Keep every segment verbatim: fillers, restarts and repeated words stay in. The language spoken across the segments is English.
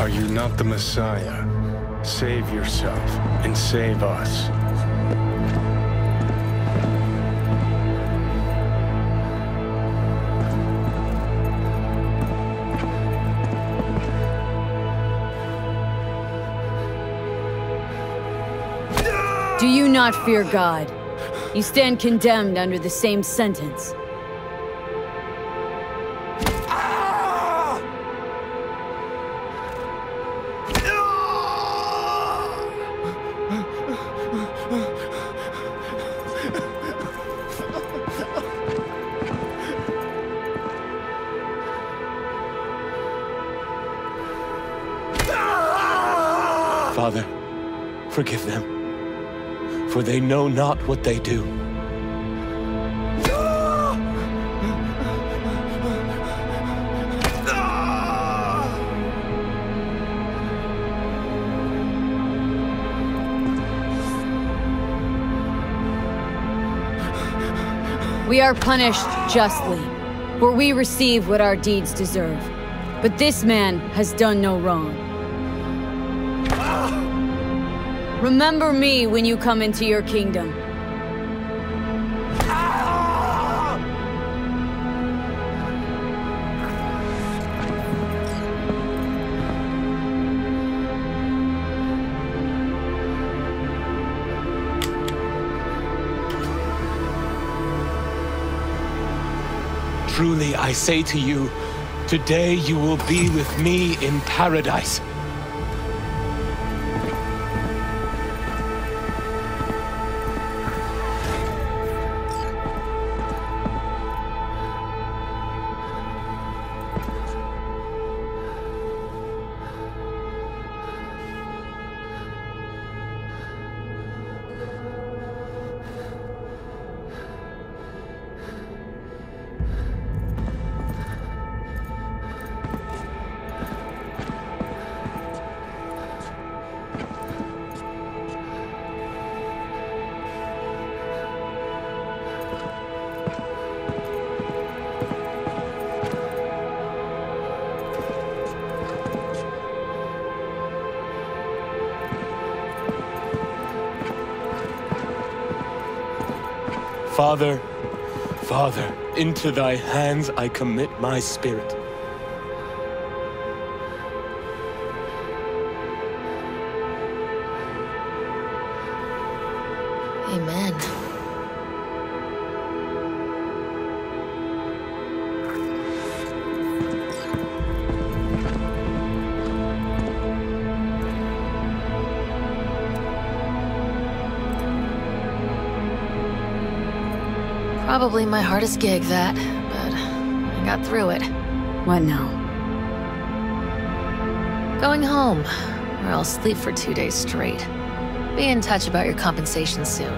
Are you not the Messiah? Save yourself and save us. Do you not fear God? You stand condemned under the same sentence. Father, forgive them, for they know not what they do. We are punished justly, for we receive what our deeds deserve. But this man has done no wrong. Remember me when you come into your kingdom. Truly, I say to you, today you will be with me in paradise. Father, Father, into thy hands I commit my spirit. Amen. Probably my hardest gig, that, but I got through it. What now? Going home, or I'll sleep for two days straight. Be in touch about your compensation soon.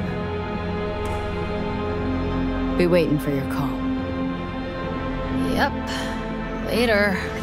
Be waiting for your call. Yep. Later.